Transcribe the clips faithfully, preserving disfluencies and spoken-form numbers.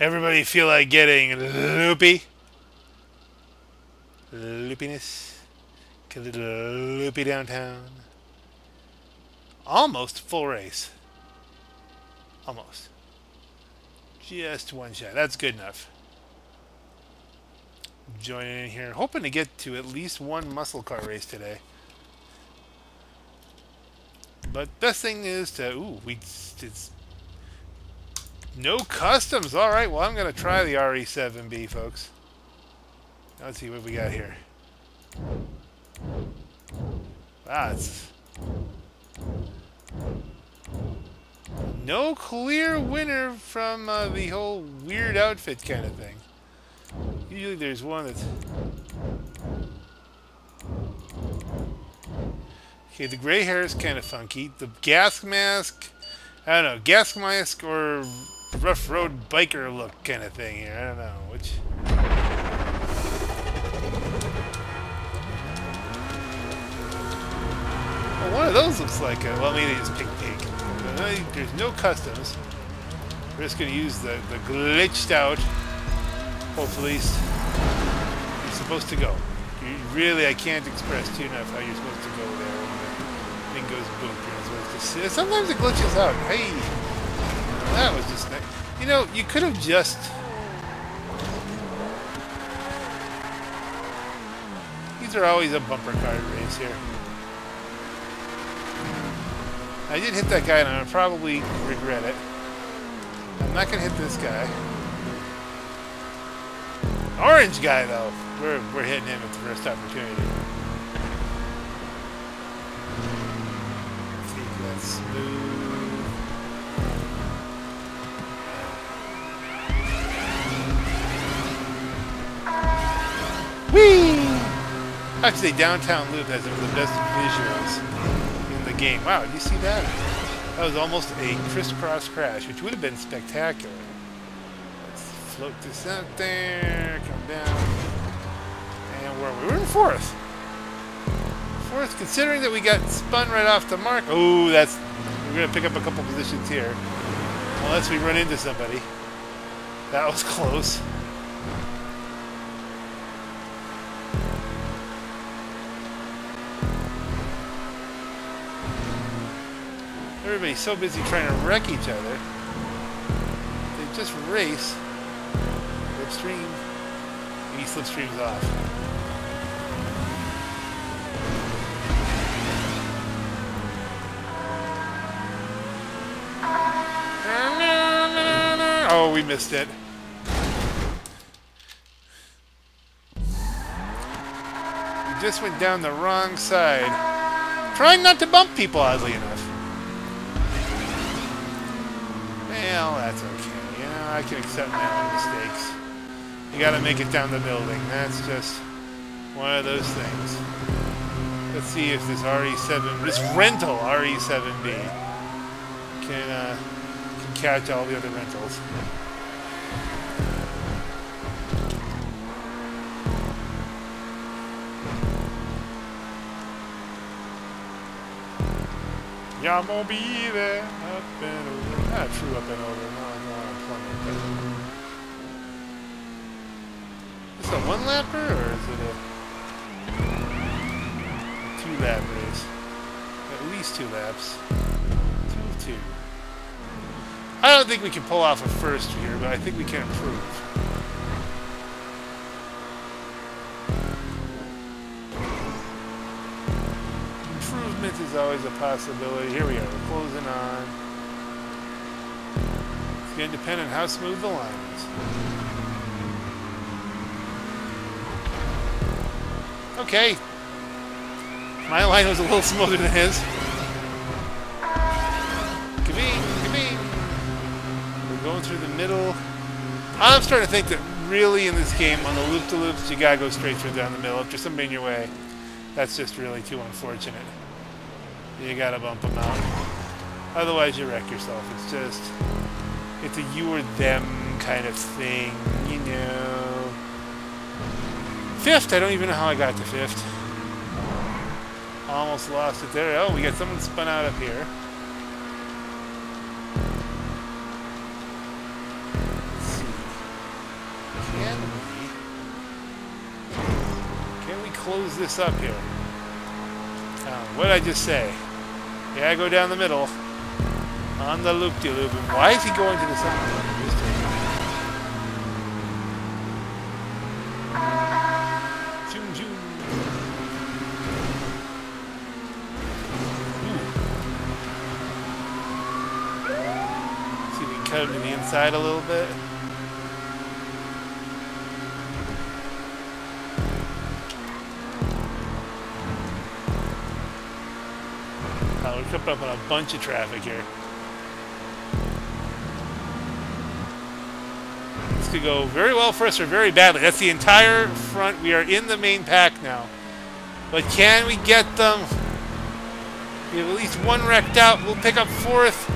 Everybody feel like getting loopy? Loopiness. Get a little loopy downtown. Almost full race. Almost. Just one shot. That's good enough. Joining in here. Hoping to get to at least one muscle car race today. But best thing is to... Ooh, we... It's, no customs. All right. Well, I'm going to try the R E seven B, folks. Let's see what we got here. Ah, it's... No clear winner from uh, the whole weird outfit kind of thing. Usually there's one that's... Okay, the gray hair is kind of funky. The gas mask... I don't know, gas mask or rough road biker look kind of thing here. I don't know which... Well, one of those looks like a... Well, maybe it's pink pink. There's no customs. We're just going to use the, the glitched out. Hopefully, you're supposed to go. You really, I can't express to you enough how you're supposed to go there. When the thing goes boom. You're supposed to see. Sometimes it glitches out. Hey, that was just nice. You know, you could have just. These are always a bumper car race here. I did hit that guy, and I probably regret it. I'm not going to hit this guy. Orange guy, though. We're, we're hitting him at the first opportunity. Let's see if that's smooth. Whee! Actually, Downtown Loop has one of the best visuals. Game. Wow, did you see that? That was almost a crisscross crash, which would have been spectacular. Let's float this out there, come down. And where we were in fourth. Fourth, considering that we got spun right off the mark. Oh, that's we're gonna pick up a couple positions here. Unless we run into somebody. That was close. Everybody's so busy trying to wreck each other. They just race. Slipstream. And he slipstreams off. Oh, we missed it. We just went down the wrong side. Trying not to bump people, oddly enough. Well, that's okay. You know, I can accept my own mistakes. You gotta make it down the building. That's just one of those things. Let's see if this R E seven, this rental R E seven B can, uh, can catch all the other rentals. Y'all gonna be there up and over. Not true up and over. No, I'm not on plumbing. Is this a one lapper or is it a, a two lap race? At least two laps. Two two. I don't think we can pull off a first here, but I think we can improve. Is always a possibility. Here we are. We're closing on. It's going to depend on how smooth the line is. Okay. My line was a little smoother than his. Kabing, kabing. We're going through the middle. I'm starting to think that really in this game, on the loop-de-loops, you gotta go straight through down the middle. If there's somebody in your way, that's just really too unfortunate. You gotta bump them out. Otherwise, you wreck yourself. It's just, it's a you or them kind of thing, you know. Fifth, I don't even know how I got to fifth. Almost lost it there. Oh, we got someone spun out up here. Let's see. close this up here. Uh, what did I just say? Yeah, I go down the middle on the loop-de-loop. -loop. Why is he going to the side? To the inside a little bit. Oh, we're tripping up on a bunch of traffic here. This could go very well for us or very badly. That's the entire front. We are in the main pack now. But can we get them? We have at least one wrecked out. We'll pick up fourth.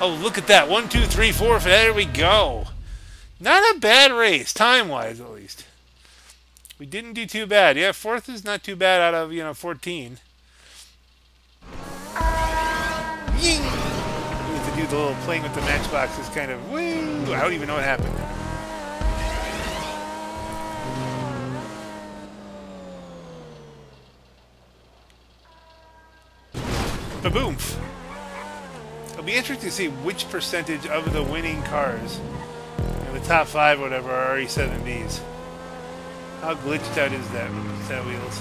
Oh, look at that. One, two, three, four. There we go. Not a bad race, time-wise, at least. We didn't do too bad. Yeah, fourth is not too bad out of, you know, fourteen. Ying! We have to do the little playing with the matchboxes kind of, woo! I don't even know what happened. Ba-boomf! It'll be interesting to see which percentage of the winning cars, you know, the top five or whatever, are R E seven Bs. How glitched out is that, that wheels?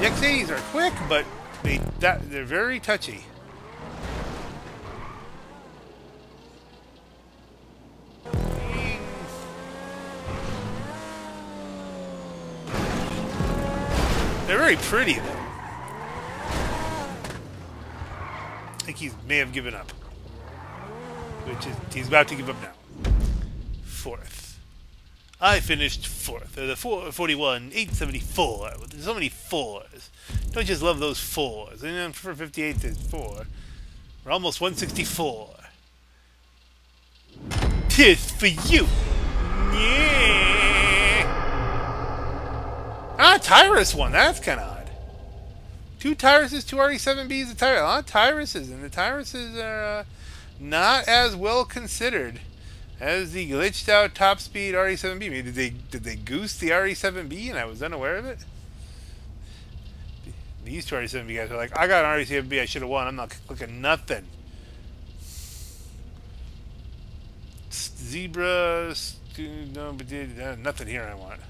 The X eighties are quick, but they, that, they're very touchy. They're very pretty, though. I think he may have given up. Which is, he's about to give up now. Fourth. I finished fourth. Uh, the four forty-one, eight seventy-four. There's so many fours. Don't just love those fours. And then for fifty-eight, there's four. We're almost one sixty-four. Tis for you! Yeah! Ah, Tyrus won. That's kind of odd. Two Tyruses, two R E seven Bs, a Tyrus. A lot of Tyruses, and the Tyruses are uh, not as well considered as the glitched out top speed R E seven B. Maybe did they did they goose the R E seven B and I was unaware of it? These two R E seven B guys are like, I got an R E seven B. I should have won. I'm not looking nothing. Zebra, no, but nothing here. I want.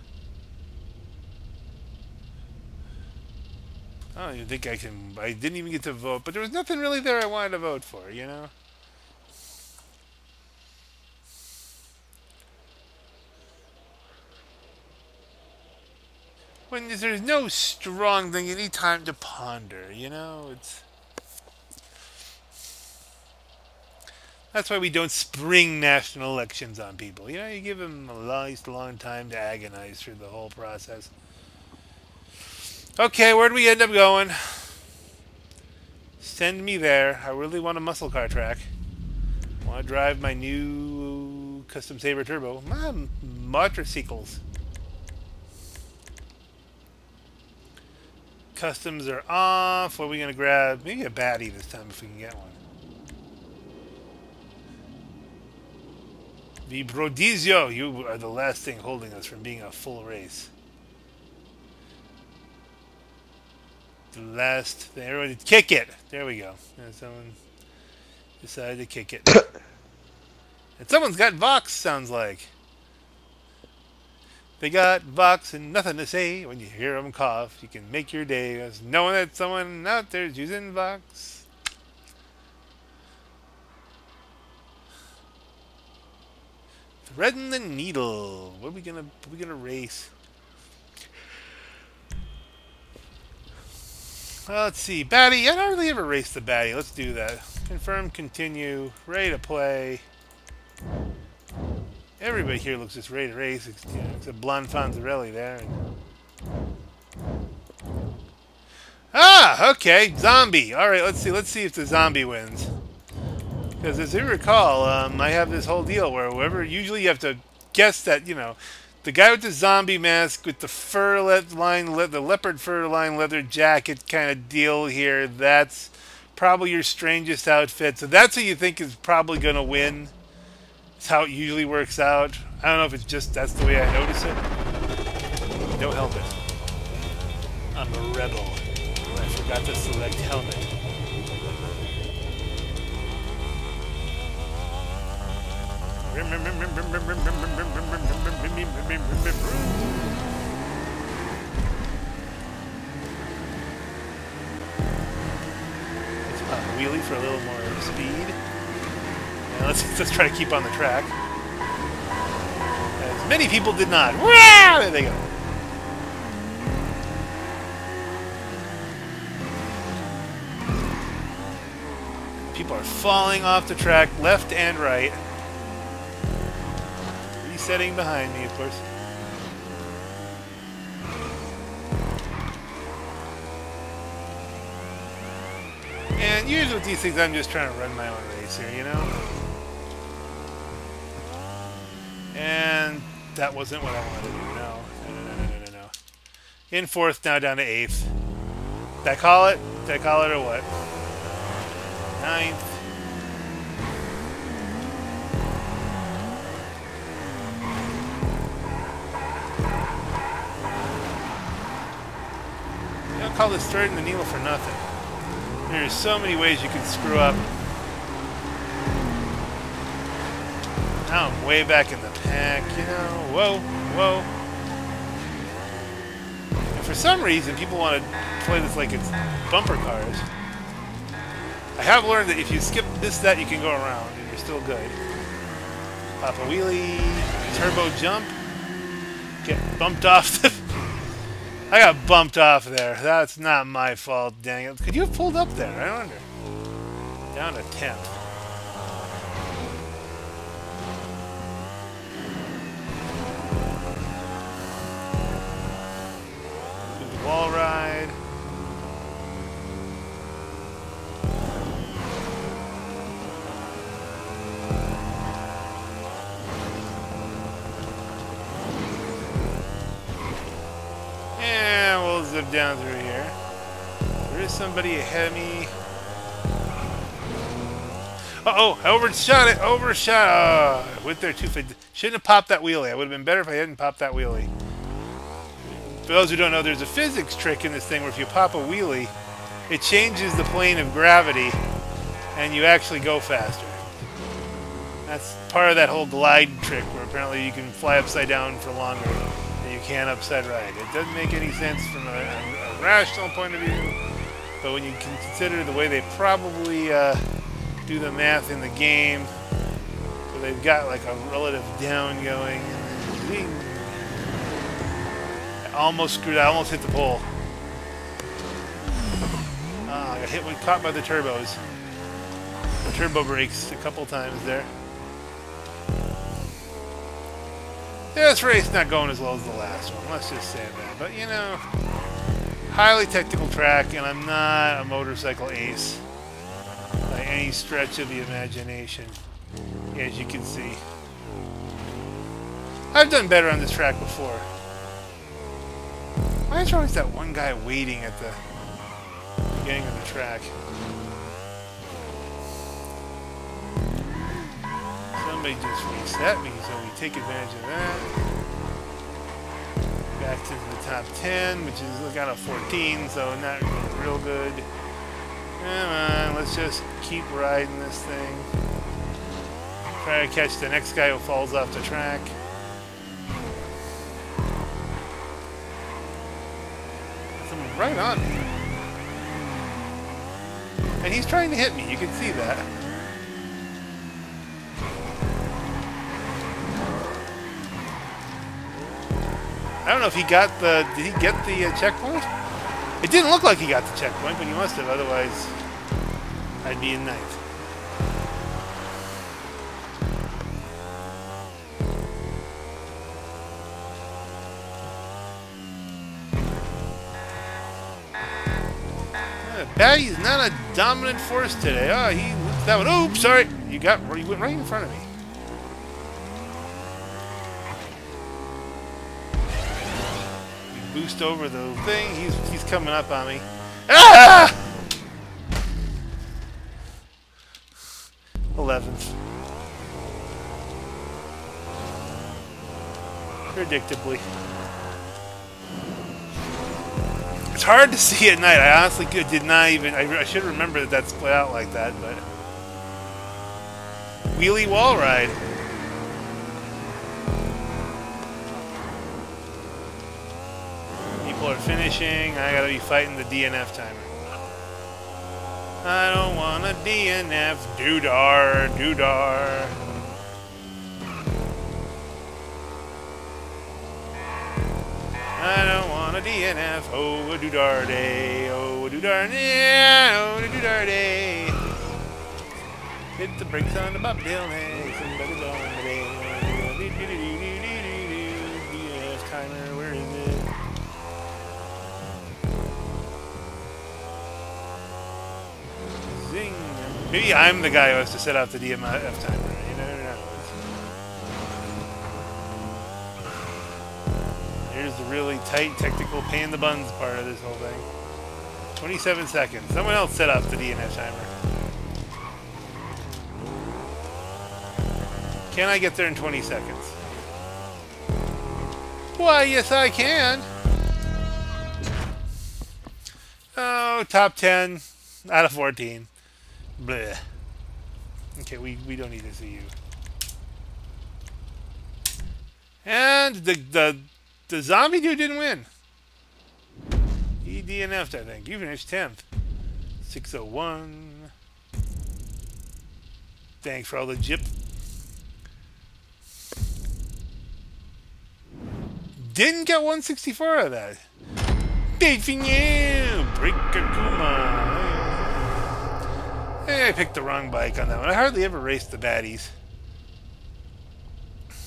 I don't even think I can... I didn't even get to vote, but there was nothing really there I wanted to vote for, you know? When there's no strong thing, you need time to ponder, you know? It's... That's why we don't spring national elections on people. You know, you give them a nice long time to agonize through the whole process. Okay, where do we end up going? Send me there. I really want a muscle car track. I want to drive my new custom Sabre Turbo. My motorcycles. Customs are off. What are we going to grab? Maybe a Baddie this time if we can get one. Vibrodizio, you are the last thing holding us from being a full race. Last thing, everybody kick it. There we go. And someone decided to kick it. And someone's got Vox, sounds like. They got Vox and nothing to say. When you hear them cough, you can make your day as knowing that someone out there is using Vox. Threading the needle. What are we gonna? What are we gonna race? Well, let's see. Baddie. I don't really ever race the Baddie. Let's do that. Confirm, continue. Ready to play. Everybody here looks just ready to race, except, you know, except Blonde Fonzarelli there. Ah! Okay. Zombie. Alright, let's see. Let's see if the zombie wins. Because as you recall, um, I have this whole deal where whoever... Usually you have to guess that, you know... The guy with the zombie mask, with the fur le line, le the leopard fur line leather jacket kind of deal here, that's probably your strangest outfit. So that's who you think is probably going to win. That's how it usually works out. I don't know if it's just that's the way I notice it. No helmet. I'm a rebel. I forgot to select helmet. Let's pop a wheelie for a little more speed. Now let's let's try to keep on the track. As many people did not. There they go. People are falling off the track left and right. Resetting behind me, of course. And usually with these things, I'm just trying to run my own race here, you know? And that wasn't what I wanted to do, no. No, no, no, no, no, no. In fourth, now down to eighth. Did I call it? Did I call it or what? Ninth. Don't call this threading the needle for nothing. There are so many ways you can screw up. Now I'm way back in the pack, you know. Whoa, whoa. And for some reason, people want to play this like it's bumper cars. I have learned that if you skip this, that, you can go around, and you're still good. Pop a wheelie, turbo jump, get bumped off the... I got bumped off there. That's not my fault, dang it. Could you have pulled up there? I wonder. Down to tenth. Do the wall ride. Down through here. There is somebody ahead of me. Uh oh, I overshot it, overshot oh, with their two feet. Shouldn't have popped that wheelie. It would have been better if I hadn't popped that wheelie. For those who don't know, there's a physics trick in this thing where if you pop a wheelie, it changes the plane of gravity and you actually go faster. That's part of that whole glide trick where apparently you can fly upside down for longer. You can upside right. It doesn't make any sense from a, a rational point of view, but when you consider the way they probably uh, do the math in the game, so they've got like a relative down going, and then I almost screwed. I almost hit the pole. Uh, I got hit when caught by the turbos. The turbo brakes a couple times there. This race not going as well as the last one, let's just say that. But, you know, highly technical track, and I'm not a motorcycle ace by any stretch of the imagination, as you can see. I've done better on this track before. Why is there always that one guy waiting at the beginning of the track? Somebody just reset me, so we take advantage of that. Back to the top ten, which is look out of fourteen, so not real good. Come on, let's just keep riding this thing. Try to catch the next guy who falls off the track. Someone right on me. And he's trying to hit me, you can see that. I don't know if he got the... Did he get the uh, checkpoint? It didn't look like he got the checkpoint, but he must have. Otherwise, I'd be in ninth. Uh, Baddie is not a dominant force today. Oh, he... That one... Oops, sorry. You got... You went right in front of me. Boost over the thing. He's he's coming up on me. Ah! eleventh. predictably. It's hard to see at night. I honestly did not even... I, I should remember that that's split out like that, but... Wheelie wall ride. People are finishing. I gotta be fighting the D N F timer. I don't want a D N F. Doodar, doodar. I don't want a D N F. Oh, a doodar day. Oh, a doodar day. Oh, a doodar day. Hit the brakes on the bobtail. Hey, somebody's on the day. D N F timer, where is it? Maybe I'm the guy who has to set out the D N F timer. You know, no, no. Here's the really tight technical pain in the buns part of this whole thing. twenty-seven seconds. Someone else set up the D N F timer. Can I get there in twenty seconds? Why, yes, I can. Oh, top ten out of fourteen. Bleh. Okay, we, we don't need to see you. And the, the the zombie dude didn't win. He D N F'd, I think. You finished tenth. six oh one. Thanks for all the jip. Didn't get one sixty-four of that. Big thing, yeah. Break a Kuma. Hey, I picked the wrong bike on that one. I hardly ever raced the baddies.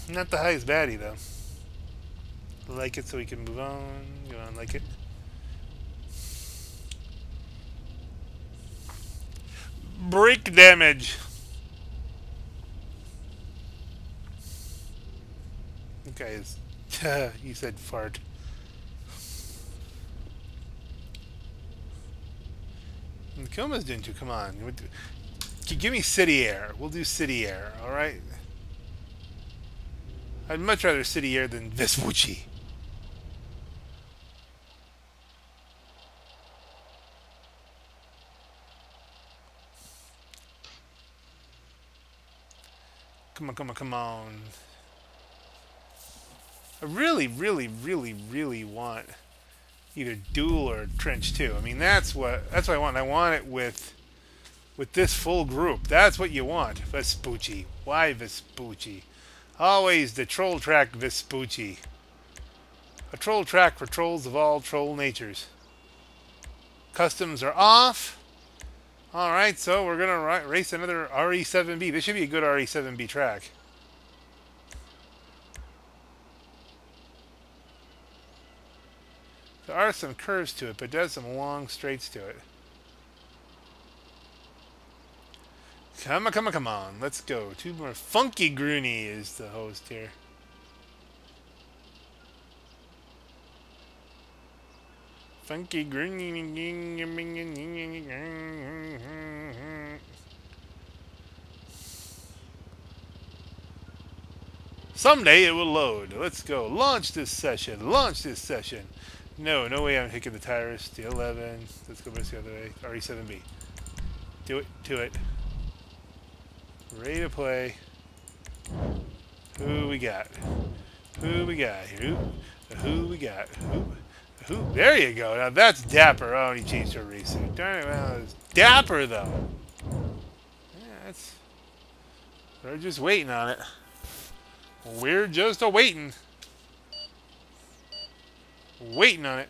Not the highest baddie, though. Like it so we can move on. Go on, like it. Brake damage. Guys, you said fart. Koma's doing too. Come on. Give me City Air. We'll do City Air, alright? I'd much rather City Air than Vespucci. Come on, come on, come on. I really, really, really, really want... either dual or trench too. I mean, that's what that's what I want. I want it with with this full group. That's what you want. Vespucci. Why Vespucci? Always the troll track Vespucci. A troll track for trolls of all troll natures. Customs are off. All right, so we're gonna race another R E seven B. This should be a good R E seven B track. There are some curves to it, but it does some long straights to it. Come on, come on, come on. Let's go. Two more. Funky Groony is the host here. Funky Groony. Someday it will load. Let's go. Launch this session. Launch this session. No, no way I'm taking the Tyrus, the eleven. Let's go back the other way. R E seven B. Do it, do it. Ready to play. Who we got? Who we got? Who? Who we got? Who? Who? There you go. Now that's dapper. Oh, he changed to a race suit. Darn it. Well, it's dapper, though. Yeah, that's... We're just waiting on it. We're just a-waiting. Waiting on it.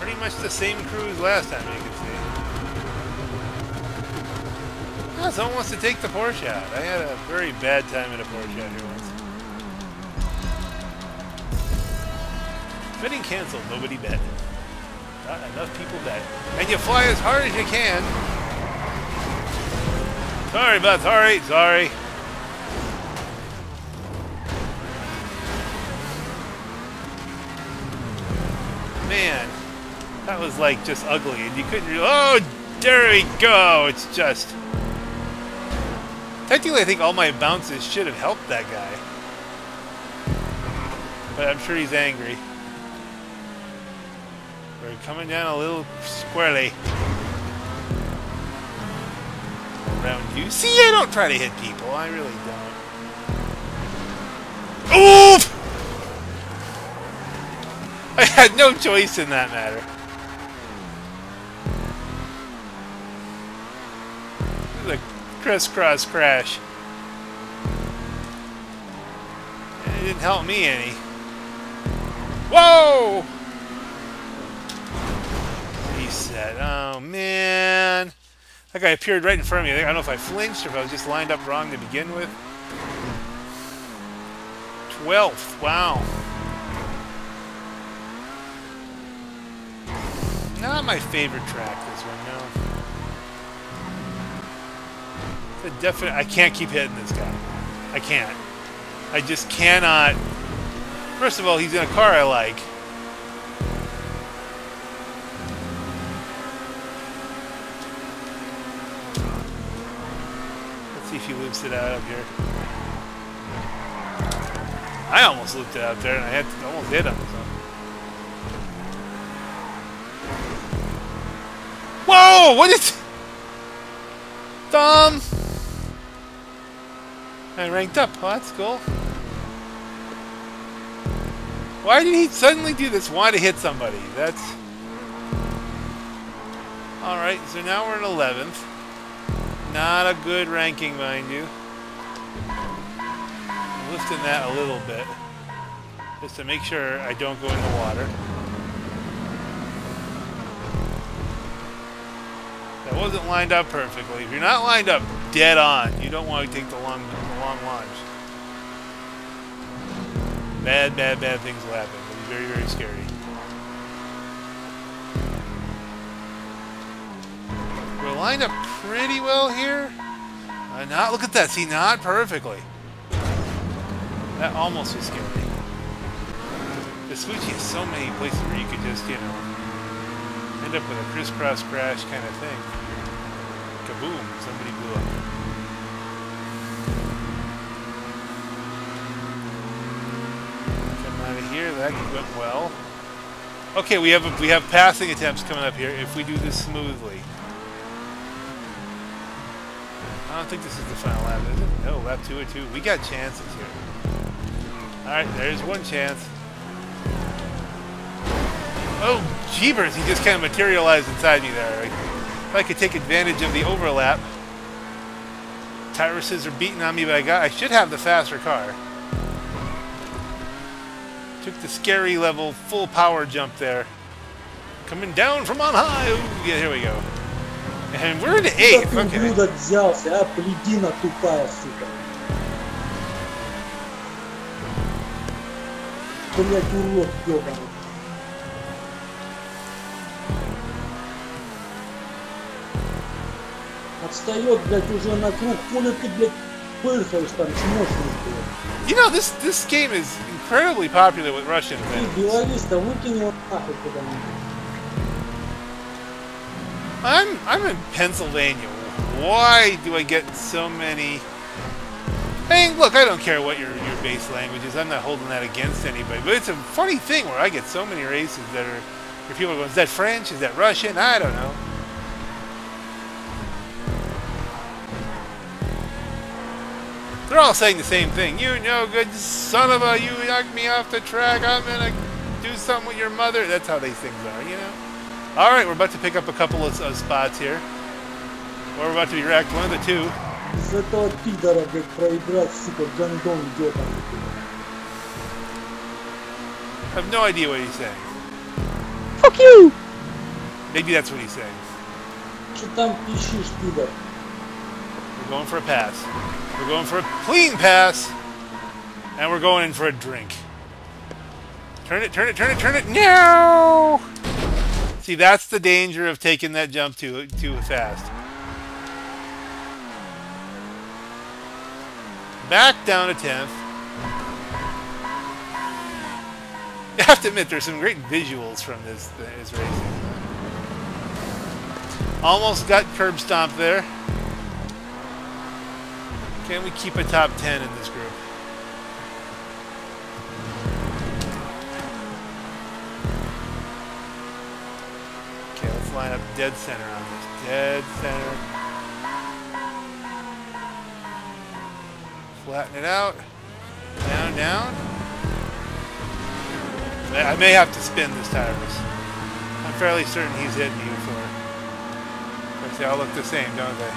Pretty much the same crew as last time, you can see. Oh, someone wants to take the Porsche out. I had a very bad time at a Porsche out here once. Fitting canceled, nobody bet. Not enough people bet. And you fly as hard as you can. Sorry about that. All right, sorry. Man, that that was like just ugly, and you couldn't really, oh, there we go, it's just... Technically, I think all my bounces should have helped that guy. But I'm sure he's angry. We're coming down a little squarely. Around you. See, I don't try to hit people. I really don't. Oof! I had no choice in that matter. This is a crisscross crash. It didn't help me any. Whoa! Reset. Oh, man. That guy appeared right in front of me. I don't know if I flinched or if I was just lined up wrong to begin with. twelfth. Wow. Not my favorite track, this one, no. It's a definite... I can't keep hitting this guy. I can't. I just cannot... First of all, he's in a car I like. Let's see if he loops it out up here. I almost looped it out there, and I had to almost hit him. So. Whoa! What is... Tom! I ranked up. Oh, that's cool. Why did he suddenly do this? Want to hit somebody? That's... Alright, so now we're in eleventh. Not a good ranking, mind you. Lifting that a little bit, just to make sure I don't go in the water. That wasn't lined up perfectly. If you're not lined up dead on, you don't want to take the long, the long launch. Bad, bad, bad things will happen. It'll be very, very scary. We're lined up pretty well here. Uh, not look at that. See, not perfectly. That almost was scary. Vespucci has so many places where you could just, you know, end up with a crisscross crash kind of thing. Kaboom! Somebody blew up. Come out of here. That went well. Okay, we have a, we have passing attempts coming up here if we do this smoothly. I don't think this is the final lap, is it? No, lap two or two. We got chances here. Alright, there's one chance. Oh, jeebers! He just kind of materialized inside me there. If I could take advantage of the overlap. Tyruses are beating on me, but I got, I should have the faster car. Took the scary level, full power jump there. Coming down from on high! Ooh, yeah, here we go. And we're in the eighth, okay. Отстает, блядь, уже на круг, коли ты, блядь, пырхаешь там, чмошь, блядь. You know, this this game is incredibly popular with Russian fans. Беларусь-то выкинь его нахуй куда-нибудь. I'm I'm in Pennsylvania. Why do I get so many? Hey, look, I don't care what your your base language is. I'm not holding that against anybody. But it's a funny thing where I get so many races that are... Where people are going, is that French? Is that Russian? I don't know. They're all saying the same thing. You no good son of a... You knocked me off the track. I'm going to do something with your mother. That's how these things are, you know? All right, we're about to pick up a couple of, of spots here. Or we're about to be wrecked. One of the two. I have no idea what he's saying. Fuck you! Maybe that's what he's saying. We're going for a pass. We're going for a clean pass. And we're going in for a drink. Turn it, turn it, turn it, turn it. No! See, that's the danger of taking that jump too too fast. Back down to tenth. I have to admit, there's some great visuals from this, this racing. Almost got curb stomped there. Can we keep a top ten in this group? Okay, let's line up dead center on this. Dead center. Flatten it out. Down, down. I may have to spin this Tyrus. I'm fairly certain he's hitting you for it. Because they all look the same, don't they?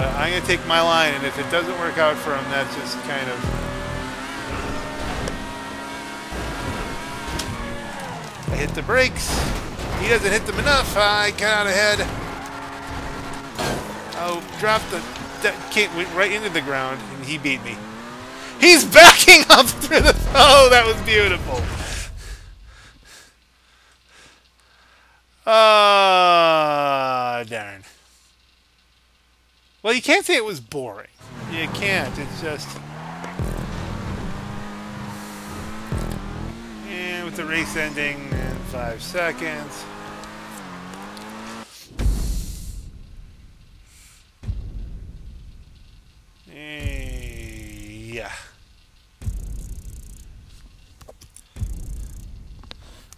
Uh, I'm going to take my line, and if it doesn't work out for him, that's just kind of... I hit the brakes. He doesn't hit them enough. I got out ahead. Oh, dropped the... That came, went right into the ground, and he beat me. He's backing up through the... Oh, that was beautiful. Ah, uh, darn. Well, you can't say it was boring. You can't. It's just... And with the race ending in five seconds. And yeah.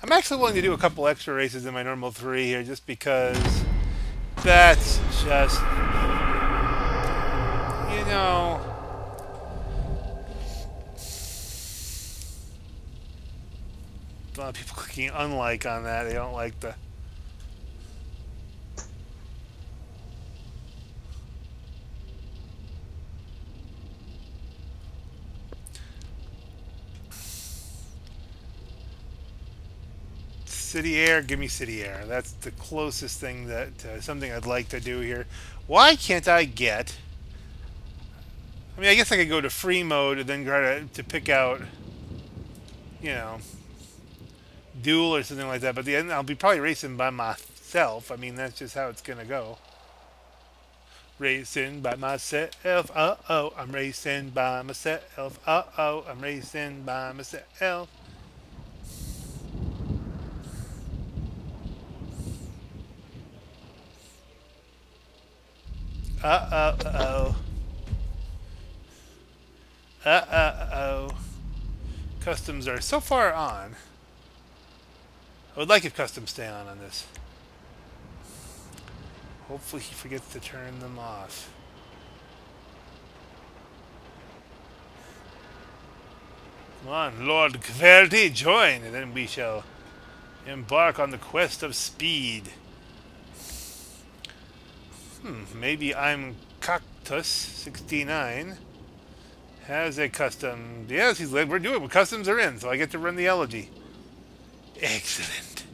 I'm actually willing to do a couple extra races in my normal three here just because that's just... No. A lot of people clicking unlike on that. They don't like the... City Air, give me City Air. That's the closest thing that... Uh, something I'd like to do here. Why can't I get... I mean, I guess I could go to free mode and then try to, to pick out, you know, duel or something like that. But at the end, I'll be probably racing by myself. I mean, that's just how it's going to go. Racing by myself. Uh-oh, I'm racing by myself. Uh-oh, I'm racing by myself. Uh-oh, uh-oh. Uh-oh. Customs are so far on. I would like if customs stay on on this. Hopefully he forgets to turn them off. Come on, Lord Kverdi, join, and then we shall embark on the quest of speed. Hmm, maybe I'm Cactus sixty-nine. Has a custom. Yes, he's like, we're doing it. Customs are in, so I get to run the Elegy. Excellent.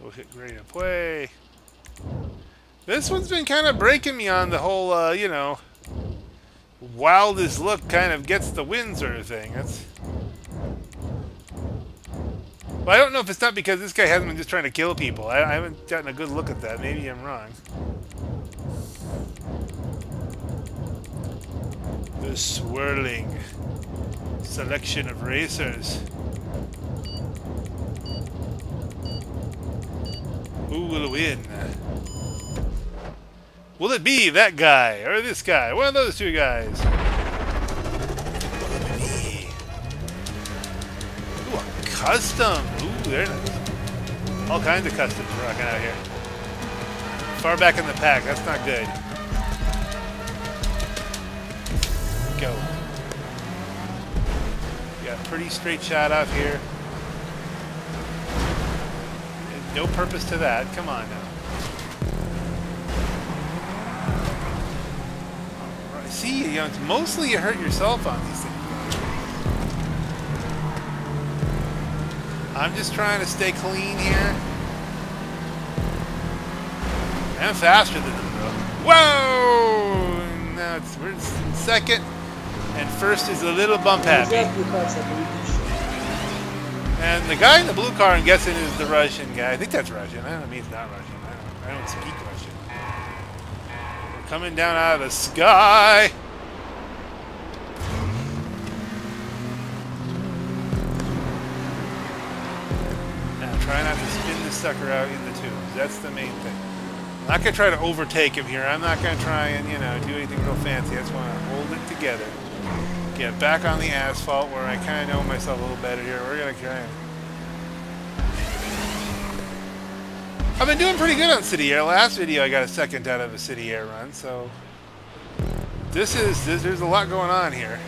We'll hit great up way. This one's been kind of breaking me on the whole, uh, you know, wildest look kind of gets the win sort of thing. That's... Well, I don't know if it's not because this guy hasn't been just trying to kill people. I, I haven't gotten a good look at that. Maybe I'm wrong. The swirling selection of racers. Who will win? Will it be that guy or this guy? One of those two guys. Custom! Ooh, they're nice. All kinds of customs rocking out here. Far back in the pack, that's not good. Go. We got a pretty straight shot off here. There's no purpose to that, come on now. Right. See, you know, it's mostly you hurt yourself on these things. I'm just trying to stay clean here. I'm faster than them, though. Whoa! Now it's, we're in second, and first is a little bump happy. And the guy in the blue car, I'm guessing, is the Russian guy. I think that's Russian. I don't mean it's not Russian. I don't, I don't speak Russian. coming down out of the sky. Now try not to spin this sucker out in the tubes. That's the main thing. I'm not going to try to overtake him here. I'm not going to try and, you know, do anything real fancy. I just want to hold it together. Get back on the asphalt where I kind of know myself a little better here. We're going to try and... I've been doing pretty good on City Air. Last video I got a second out of a City Air run, so this is this, there's a lot going on here.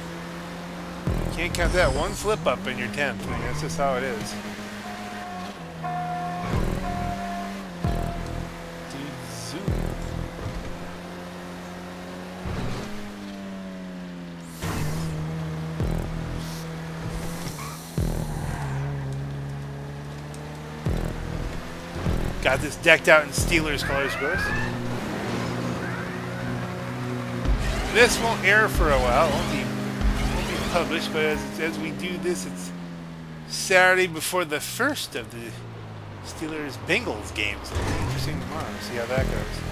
You can't count that one slip up in your tenth. I mean, that's just how it is. Got this decked out in Steelers colors, Chris. This won't air for a while. It won't be, it won't be published, but as, as we do this, it's Saturday before the first of the Steelers-Bengals games. It'll be interesting tomorrow. We'll see how that goes.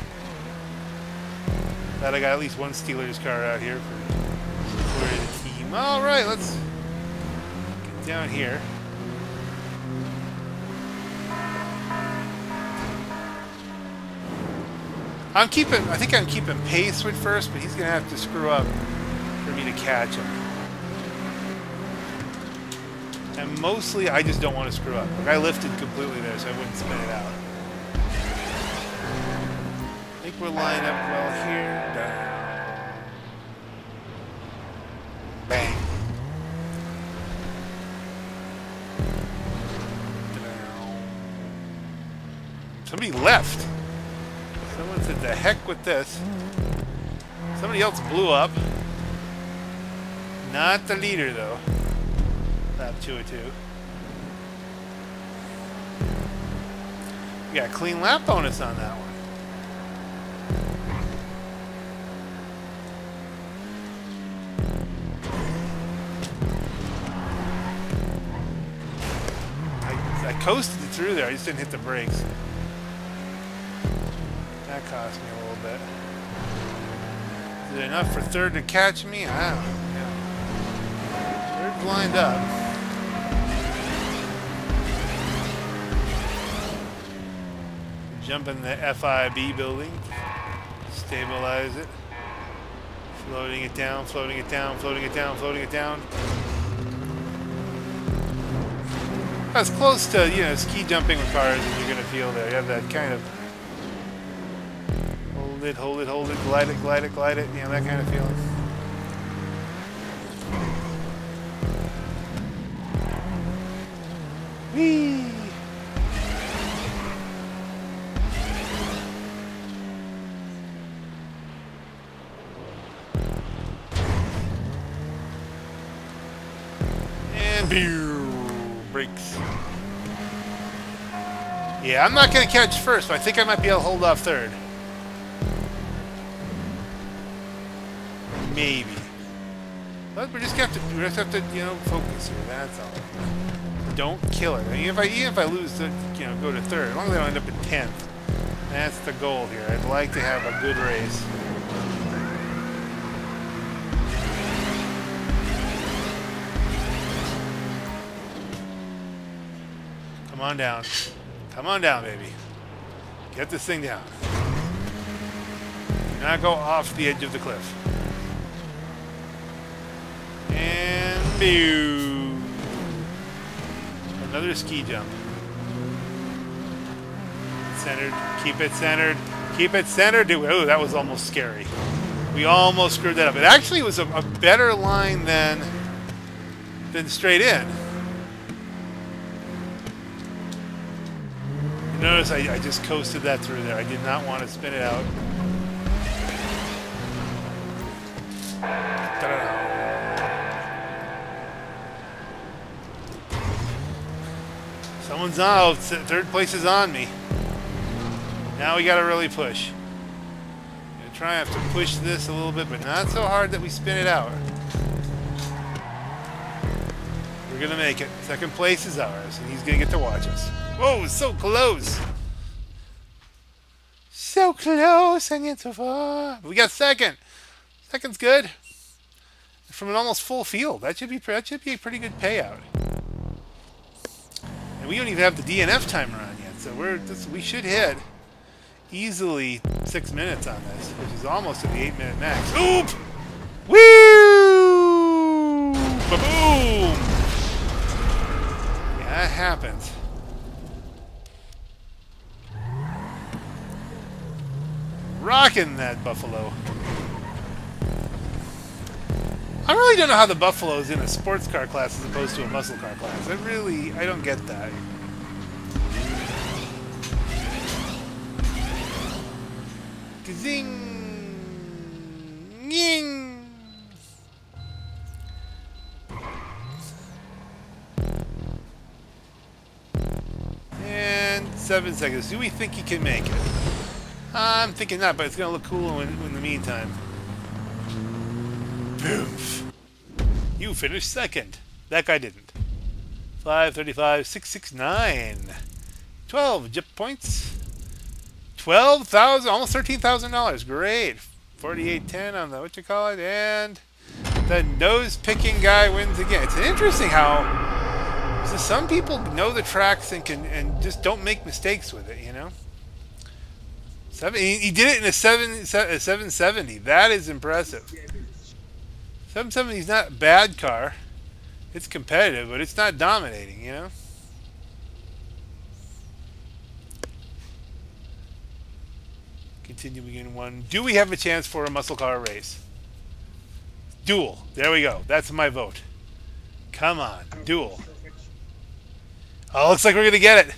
Glad I got at least one Steelers car out here for, for the team. All right, let's get down here. I'm keeping, I think I'm keeping pace with first, but he's going to have to screw up for me to catch him. And mostly, I just don't want to screw up. Like, I lifted completely there, so I wouldn't spin it out. I think we're lined up well here. Bang. Bang. Somebody left. Someone said, the heck with this. Somebody else blew up. Not the leader, though. Lap two oh two. We got a clean lap bonus on that one. I, I coasted it through there. I just didn't hit the brakes. That cost me a little bit. Is it enough for third to catch me? I don't know. Yeah. Third's lined up. Jump in the F I B building. Stabilize it. Floating it down, floating it down, floating it down, floating it down. That's close to, you know, ski jumping with cars as you're going to feel there. You have that kind of... Hold it, hold it, hold it, glide it, glide it, glide it, you know, that kind of feeling. Whee! And pew! Brakes. Yeah, I'm not going to catch first, but I think I might be able to hold off third. Maybe. But we just have to, we just have to, you know, focus here. That's all. Don't kill it. I mean, if I, even if I lose, the, you know, go to third. As long as I don't end up in tenth. That's the goal here. I'd like to have a good race. Come on down. Come on down, baby. Get this thing down. Do not go off the edge of the cliff. Another ski jump. Centered. Keep it centered. Keep it centered. Oh, that was almost scary. We almost screwed that up. It actually was a, a better line than than straight in. You notice I, I just coasted that through there. I did not want to spin it out. Ta-da. Someone's out. Third place is on me. Now we got to really push. I'm going to try to push this a little bit, but not so hard that we spin it out. We're going to make it. Second place is ours, and he's going to get to watch us. Whoa, so close. So close and yet so far. We got second. Second's good. From an almost full field. That should be that should be a pretty good payout. And we don't even have the D N F timer on yet, so we're this, we should hit easily six minutes on this, which is almost at the eight minute max. Oop! Woo! Ba-boom! Yeah, that happens. Rocking that Buffalo. I really don't know how the Buffalo is in a sports car class as opposed to a muscle car class. I really, I don't get that. Zing! Ying! And seven seconds. Do we think he can make it? I'm thinking not, but it's going to look cool in, in the meantime. Poof! You finished second. That guy didn't. five thirty-five, six sixty-nine. twelve J I P points. twelve thousand, almost thirteen thousand dollars. Great. forty-eight ten on the, what you call it, and the nose-picking guy wins again. It's interesting how so some people know the tracks and can and just don't make mistakes with it, you know? Seven, he, he did it in a, seven, a seven seventy. That is impressive. seven seventy is not a bad car. It's competitive, but it's not dominating, you know? Continuing in one. Do we have a chance for a muscle car race? Duel. There we go. That's my vote. Come on. Duel. Oh, looks like we're going to get it.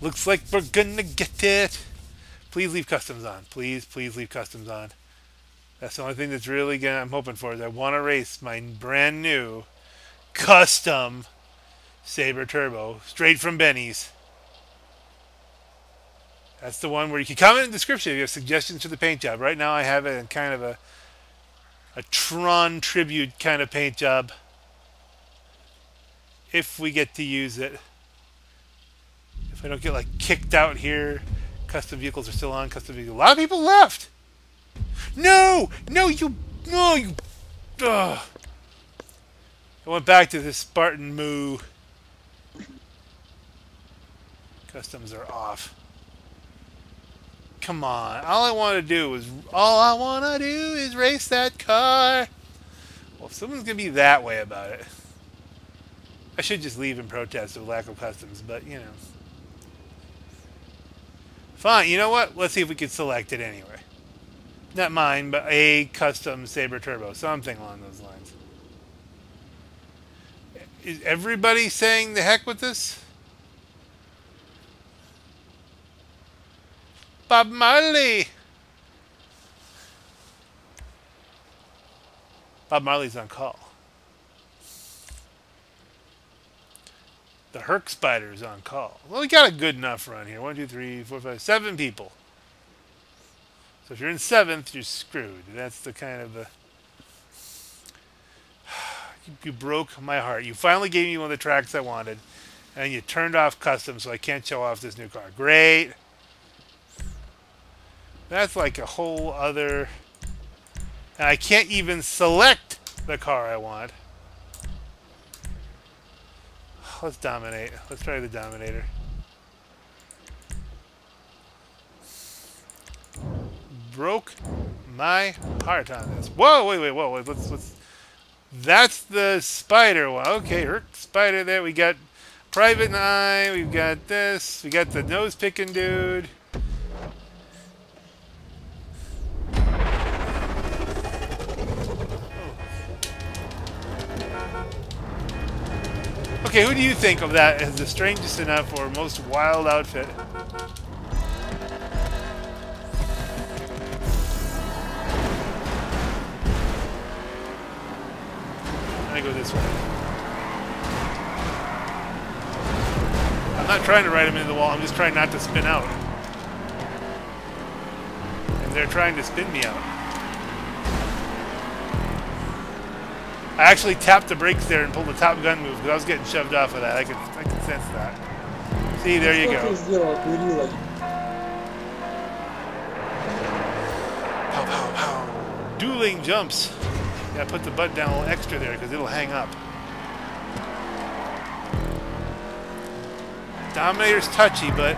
Looks like we're going to get it. Please leave customs on. Please, please leave customs on. That's the only thing that's really gonna, I'm hoping for is I want to race my brand new custom Sabre Turbo straight from Benny's. That's the one where you can comment in the description if you have suggestions for the paint job. Right now I have it in kind of a a Tron tribute kind of paint job. If we get to use it. If I don't get like kicked out here, custom vehicles are still on, custom vehicles. A lot of people left. No! No, you... No, you... Ugh. I went back to this Spartan moo. Customs are off. Come on. All I want to do is... All I want to do is race that car. Well, someone's going to be that way about it. I should just leave in protest of lack of customs, but, you know. Fine, you know what? Let's see if we can select it anyway. Not mine, but a custom Sabre Turbo. Something along those lines. Is everybody saying the heck with this? Bob Marley! Bob Marley's on call. The Herc Spider's on call. Well, we got a good enough run here. One, two, three, four, five, seven people. So if you're in seventh, you're screwed. That's the kind of the... You broke my heart. You finally gave me one of the tracks I wanted, and you turned off custom, so I can't show off this new car. Great! That's like a whole other... And I can't even select the car I want. Let's dominate. Let's try the Dominator. Broke my heart on this. Whoa, wait, wait, whoa, wait, let's, let's... That's the spider one. Okay, Herc Spider there. We got Private and I. We've got this. We got the nose-picking dude. Okay, who do you think of that as the strangest enough or most wild outfit? I'm gonna go this way. I'm not trying to ride him into the wall, I'm just trying not to spin out. And they're trying to spin me out. I actually tapped the brakes there and pulled the Top Gun move because I was getting shoved off of that. I can I can sense that. See, there you go. dueling jumps. Yeah, put the butt down a little extra there because it'll hang up. Dominator's touchy, but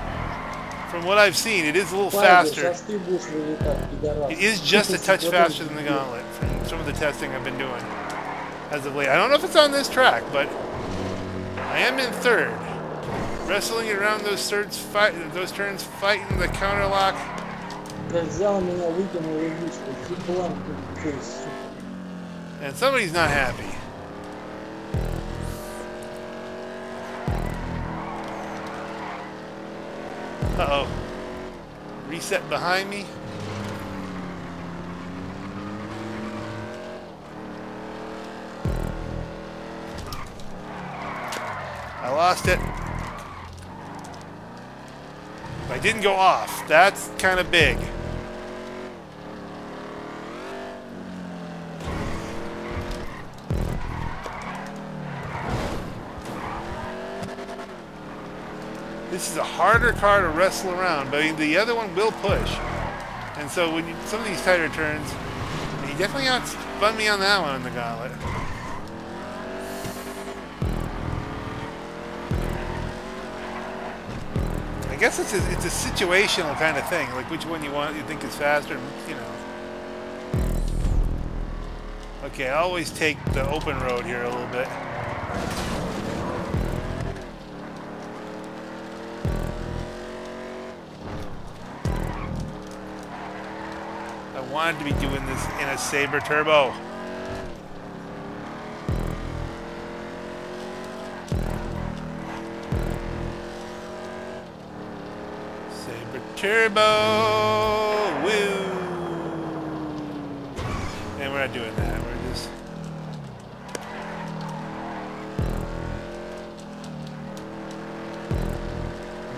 from what I've seen, it is a little faster. It is just a touch faster than the Gauntlet from some of the testing I've been doing as of late. I don't know if it's on this track, but I am in third. Wrestling it around those turns, fight, those turns, fighting the counterlock. And somebody's not happy. Uh-oh. Reset behind me. I lost it. I didn't go off. That's kind of big. This is a harder car to wrestle around, but the other one will push. And so when you, some of these tighter turns, and he definitely outspun me on that one on the Gauntlet. I guess it's a, it's a situational kind of thing, like which one you want, you think is faster, you know. Okay, I always take the open road here a little bit. Wanted to be doing this in a Sabre Turbo. Sabre Turbo! Woo! And we're not doing that. We're just...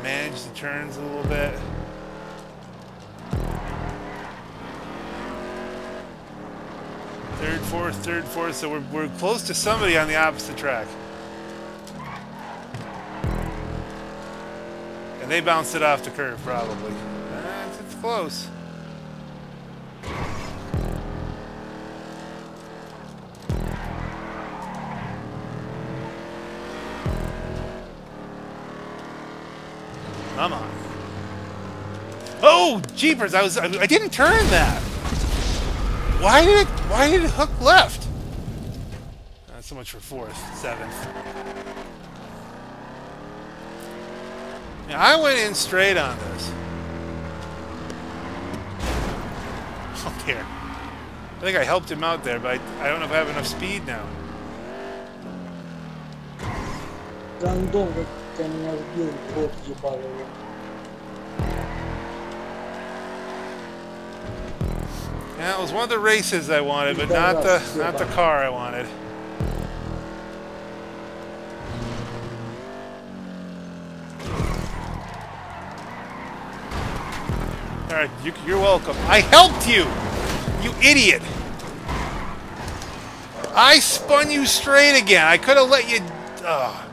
manage the turns a little bit. Third, fourth, third, fourth, so we're, we're close to somebody on the opposite track. And they bounced it off the curve, probably. Uh, it's, it's close. Come on. Oh, jeepers, I, was, I, I didn't turn that. Why did it, why did it hook left? Not so much for fourth, seventh. Now, I went in straight on this. Oh dear. I think I helped him out there, but I, I don't know if I have enough speed now. Yeah, it was one of the races I wanted, but not the not the car I wanted. All right, you, you're welcome. I helped you, you idiot. I spun you straight again. I could have let you. Oh.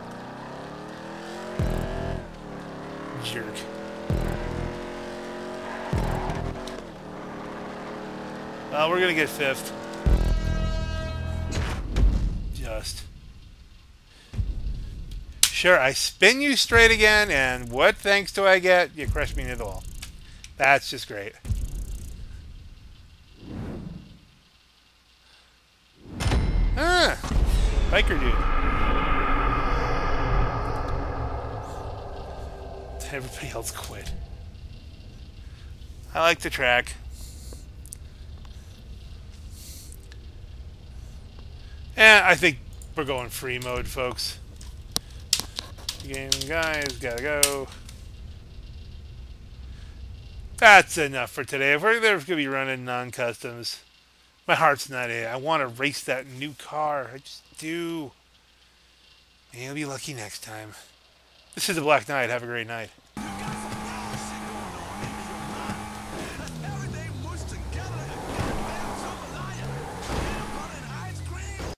Jerk. Uh, we're going to get fifth. Just. Sure, I spin you straight again, and what thanks do I get? You crush me into the wall. That's just great. Ah! Biker dude. Everybody else quit. I like the track. And I think we're going free mode, folks. Game guys, gotta go. That's enough for today. If we're there, we're gonna be running non-customs. My heart's not in it. I want to race that new car. I just do. And you'll be lucky next time. This is The Black Knight. Have a great night.